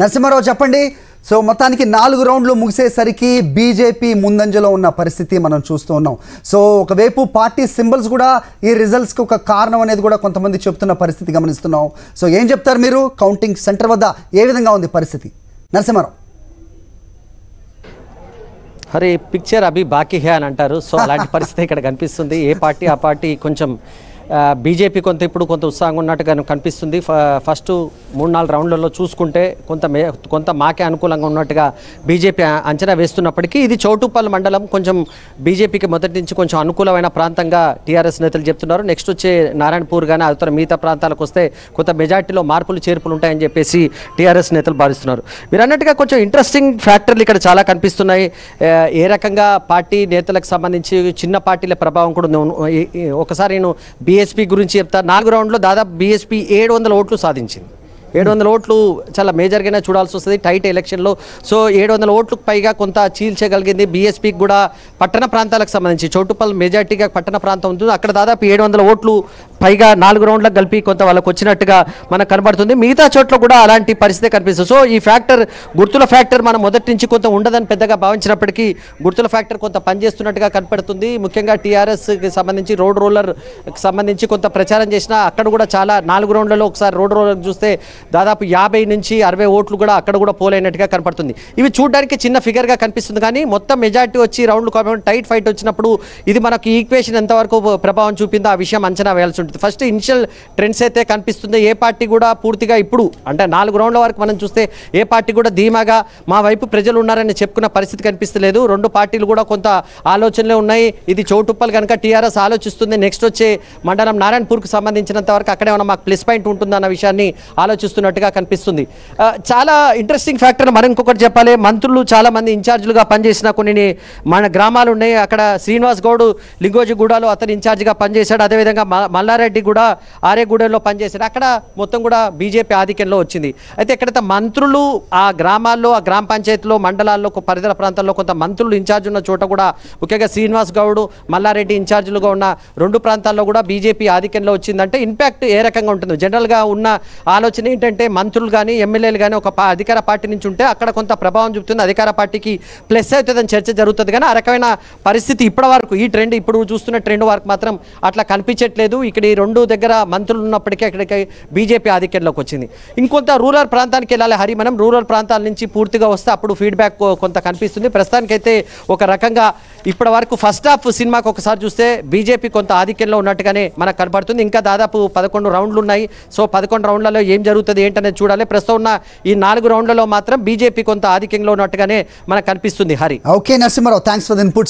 నరసింహారావు చెప్పండి సో మొత్తానికి 4 రౌండ్లు ముగిసేసరికి బీజేపీ ముందంజలో ఉన్న పరిస్థితి మనం చూస్తూ ఉన్నాం సో ఒకవేపు పార్టీ సింబల్స్ కూడా ఈ రిజల్ట్స్ కు ఒక కారణం అనేది కూడా కొంతమంది చెప్తున్న పరిస్థితి గమనిస్తున్నాం సో ఏం చెప్తారు మీరు కౌంటింగ్ సెంటర్ వద్ద ఏ విధంగా ఉంది పరిస్థితి నరసింహారావు అరే పిక్చర్ అబి బాకీ హై అని అంటారు సో అలాంటి పరిస్థితి ఇక్కడ కనిపిస్తుంది ఏ పార్టీ ఆ పార్టీ కొంచెం బీజేపీ కొంత ఇప్పుడు కొంత ఉత్సాహంగా ఉన్నట్టుగా కనిపిస్తుంది ఫస్ట్ 3-4 రౌండ్లలో చూసుకుంటే కొంత మాకే అనుకూలంగా ఉన్నట్టుగా బీజేపీ అంచనా వేస్తున్నప్పటికీ ఇది చౌటుప్పల్ మండలం కొంచెం బీజేపీకి మొదటి నుంచి కొంచెం అనుకూలమైన ప్రాంతంగా టీఆర్ఎస్ నేతలు చెప్తున్నారు నెక్స్ట్ వచ్చే నారాయణపూర్ కానీ అతర మిగతా ప్రాంతాలకు వస్తే కొంత మెజార్టీలో మార్పులు చేర్పులు ఉంటాయని చెప్పేసి టీఆర్ఎస్ నేతలు భావిస్తున్నారు మీరు అన్నట్టుగా కొంచెం ఇంట్రెస్టింగ్ ఫ్యాక్టర్లు ఇక్కడ చాలా కనిపిస్తున్నాయి ఏ రకంగా పార్టీ నేతలకు సంబంధించి చిన్న పార్టీల ప్రభావం కూడా ఒకసారి నేను బీఎస్పీ గురించి చెప్తా 4 రౌండ్లో దాదాపు బీఎస్పీ 700 ఓట్లు సాధించింది 700 ఓట్లు చాలా మేజర్గానే చూడాల్సి వస్తుంది టైట్ ఎలక్షన్లో సో 700 ఓట్లకు పైగా కొంత చీల్చగలిగింది బీఎస్పీకి కూడా పట్టణ ప్రాంతాలకు సంబంధించి చౌటుప్పల్ మెజార్టీగా పట్టణ ప్రాంతం ఉంటుంది అక్కడ దాదాపు 700 ఓట్లు పైగా 4 రౌండ్లకు కలిపి కొంత వాళ్ళకు వచ్చినట్టుగా మనకు కనబడుతుంది మిగతా చోట్ల కూడా అలాంటి పరిస్థితి కనిపిస్తుంది సో ఈ ఫ్యాక్టర్ గుర్తుల ఫ్యాక్టర్ మనం మొదటి నుంచి కొంత ఉండదని పెద్దగా భావించినప్పటికీ గుర్తుల ఫ్యాక్టర్ కొంత పనిచేస్తున్నట్టుగా కనపడుతుంది ముఖ్యంగా టీఆర్ఎస్కి సంబంధించి రోడ్ రోలర్కి సంబంధించి కొంత ప్రచారం చేసినా అక్కడ కూడా చాలా 4 రౌండ్లలో ఒకసారి రోడ్ రోలర్ చూస్తే దాదాపు 50 నుంచి 60 ఓట్లు కూడా అక్కడ కూడా పోలైనట్టుగా కనపడుతుంది ఇవి చూడడానికి చిన్న ఫిగర్గా కనిపిస్తుంది కానీ మొత్తం మెజార్టీ వచ్చి రౌండ్లు కాబట్టి టైట్ ఫైట్ వచ్చినప్పుడు ఇది మనకు ఈక్వేషన్ ఎంతవరకు ప్రభావం చూపిందో ఆ విషయం అంచనా వేయాల్సి ఉంటుంది ఫస్ట్ ఇనిషియల్ ట్రెండ్స్ అయితే కనిపిస్తుంది ఏ పార్టీ కూడా పూర్తిగా ఇప్పుడు అంటే 4 రౌండ్ల వరకు మనం చూస్తే ఏ పార్టీ కూడా ధీమాగా మా వైపు ప్రజలు ఉన్నారని చెప్పుకున్న పరిస్థితి కనిపిస్తలేదు 2 పార్టీలు కూడా కొంత ఆలోచనలే ఉన్నాయి ఇది చౌటుప్పల్ కనుక టీఆర్ఎస్ ఆలోచిస్తుంది నెక్స్ట్ వచ్చే మండలం నారాయణపూర్కు సంబంధించినంత వరకు అక్కడే ఉన్న మాకు ప్లస్ పాయింట్ ఉంటుందన్న విషయాన్ని ఆలోచిస్తుంది కనిపిస్తుంది చాలా ఇంట్రెస్టింగ్ ఫ్యాక్టర్ మనం ఇంకొకటి చెప్పాలి మంత్రులు చాలా మంది ఇన్ఛార్జీలుగా పనిచేసిన కొన్ని మన గ్రామాలు ఉన్నాయి అక్కడ శ్రీనివాస్ గౌడ్ లింగోజిగూడలో అతను ఇన్ఛార్జిగా పనిచేశాడు అదేవిధంగా మల్లారెడ్డి కూడా ఆరేగూడెంలో పనిచేశాడు అక్కడ మొత్తం కూడా బీజేపీ ఆధిక్యంలో వచ్చింది అయితే ఎక్కడైతే మంత్రులు ఆ గ్రామాల్లో ఆ గ్రామ పంచాయతీలో మండలాల్లో పరిధి ప్రాంతాల్లో కొంత మంత్రులు ఇన్ఛార్జ్ ఉన్న చోట కూడా ముఖ్యంగా శ్రీనివాస్ గౌడ్ మల్లారెడ్డి ఇన్ఛార్జీలుగా ఉన్న 2 ప్రాంతాల్లో కూడా బీజేపీ ఆధిక్యంలో వచ్చిందంటే ఇంపాక్ట్ ఏ రకంగా ఉంటుంది జనరల్గా ఉన్న ఆలోచన అంటే మంత్రులు కానీ ఎమ్మెల్యేలు కానీ ఒక అధికార పార్టీ నుంచి ఉంటే అక్కడ కొంత ప్రభావం చూపుతుంది అధికార పార్టీకి ప్లస్ అవుతుందని చర్చ జరుగుతుంది కానీ ఆ రకమైన పరిస్థితి ఇప్పటి వరకు ఈ ట్రెండ్ ఇప్పుడు చూస్తున్న ట్రెండ్ వరకు మాత్రం అట్లా కనిపించట్లేదు ఇక్కడ ఈ 2 దగ్గర మంత్రులు ఉన్నప్పటికీ అక్కడికి బీజేపీ ఆధిక్యంలోకి వచ్చింది ఇంకొంత రూరల్ ప్రాంతానికి వెళ్ళాలి హరి మనం రూరల్ ప్రాంతాల నుంచి పూర్తిగా వస్తే అప్పుడు ఫీడ్బ్యాక్ కొంత కనిపిస్తుంది ప్రస్తుతానికైతే ఒక రకంగా ఇప్పటి వరకు ఫస్ట్ హాఫ్ సినిమాకి ఒకసారి చూస్తే బీజేపీ కొంత ఆధిక్యంలో ఉన్నట్టుగానే మనకు కనపడుతుంది ఇంకా దాదాపు 11 రౌండ్లు ఉన్నాయి సో 11 రౌండ్లలో ఏం జరుగుతుంది ఏంటనేది చూడాలి ప్రస్తుతం ఉన్న ఈ 4 రౌండ్లలో మాత్రం బీజేపీ కొంత ఆధిక్యంలో ఉన్నట్టుగానే మనకు కనిపిస్తుంది Hari okay Narasimha Rao thanks for the inputs